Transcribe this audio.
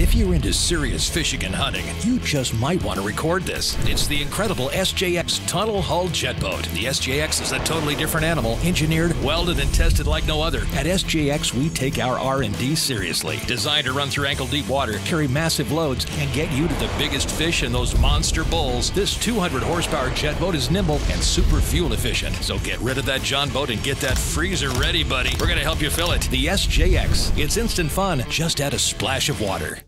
If you're into serious fishing and hunting, you just might want to record this. It's the incredible SJX Tunnel Hull Jet Boat. The SJX is a totally different animal, engineered, welded, and tested like no other. At SJX, we take our R&D seriously. Designed to run through ankle-deep water, carry massive loads, and get you to the biggest fish and those monster bulls, this 200-horsepower jet boat is nimble and super fuel efficient. So get rid of that John boat and get that freezer ready, buddy. We're going to help you fill it. The SJX. It's instant fun. Just add a splash of water.